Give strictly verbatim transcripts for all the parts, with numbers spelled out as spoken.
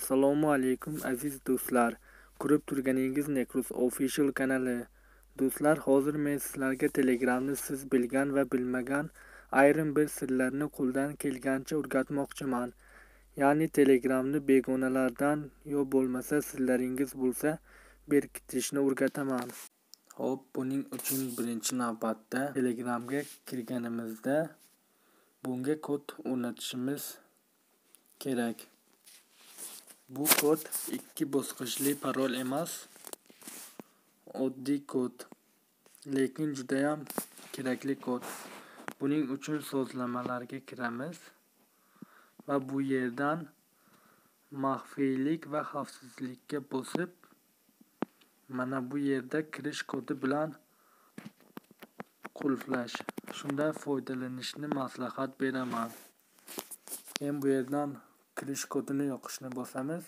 Assalomu alaykum aziz do'stlar. Ko'rib turganingiz Necruz official kanali. Do'stlar, hozir men sizlarga Telegramni siz bilgan va bilmagan ayrim bir sirlarni qo'ldan kelgancha o'rgatmoqchiman. Ya'ni Telegramni begonalardan yo bo'lmasa sirlaringiz bo'lsa berkitishni o'rgataman. Hop, buning uchun birinchi navbatda Telegramga kirganimizda bunga kod o'rnatishimiz kerak. Bu kod ikki bosqichli parol emas, oddiy kod, lekin juda ham kerakli kod. Buning uchun sozlamalarga kiramiz va bu yerdan maxfiylik va xavfsizlikka bosib, mana bu yerda kirish kodi bilan qulflash, shundan foydalanishni maslahat beraman. Keyin bu yerdan kirish kodini yoqishni bosamiz.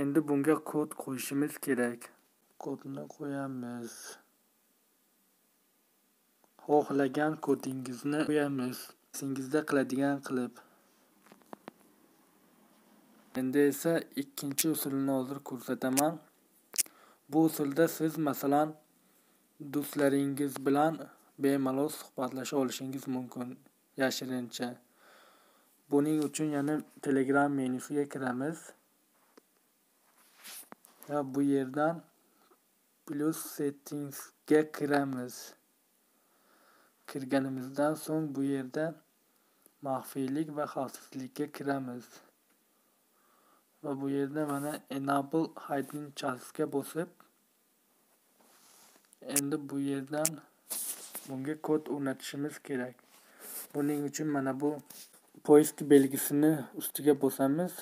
Endi bunga kod qo'yishimiz kerak. Kodni qo'yamiz. Xohlagan kodingizni qo'yamiz. Sizingizda qiladigan qilib. Endi esa ikkinchi usulni hozir ko'rsataman. Bu usulda siz masalan do'stlaringiz bilan bemalol suhbatlasha olishingiz mumkin yashirincha. Buning uchun yana Telegram menyusiga kiramiz va bu yerdan plus settingsga kiramiz. Kirganimizdan so'ng bu yerda maxfiylik va xavfsizlikka kiramiz. Va bu yerda mana enable hiding chastga bosib, endi bu yerdan bunga kod o'rnatishimiz kerak. Buning uchun mana bu poyezd belgisini ustiga bosamiz.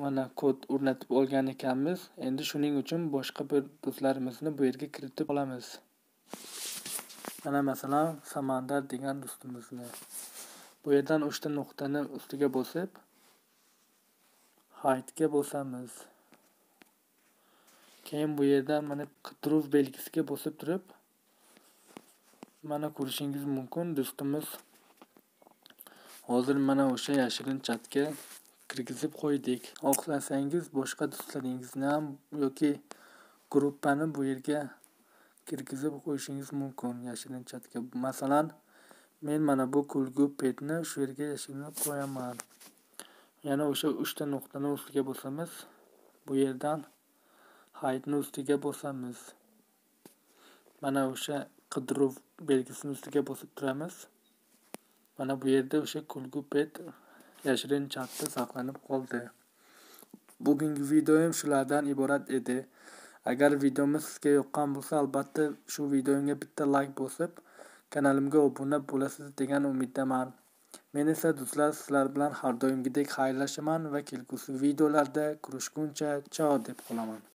Mana kod o'rnatib olgan ekanmiz. Endi shuning uchun boshqa bir do'stlarimizni bu yerga kiritib olamiz. Mana masalan Samandar degan do'stimizni bu yerdan uchta nuqtani ustiga bosib Hide'ga bosamiz. Keyin bu yerdan mana qidiruv belgisiga bosib turib, mana ko'rishingiz mumkin, do'stimiz hozir mana o'sha yashirin chatga kirgizib qo'ydik. Xohlasangiz boshqa do'stlaringizni ham yoki gruppani bu yerga kirgizib qo'yishingiz mumkin yashirin chatga. Masalan, men mana bu kulgu petni shu yerga yashirinib qo'yaman. Yana o'sha uchta nuqtani ustiga bosamiz. Bu yerdan hide'ni ustiga bosamiz. Mana o'sha qidiruv belgisini ustiga bosib turamiz. Mana bu yerda o'sha kulgu pet yashirin chatda saqlanib qoldi. Bugungi videom shulardan iborat edi. Agar videomiz sizga yoqqan bo'lsa, albatta shu videoga bitta like bosib, kanalimga obuna bo'lasiz degan umiddaman. Men esa do'stlar sizlar bilan har doimgidek xayrlashaman va kelgusi videolarda ko'rishguncha ciao deb qolaman.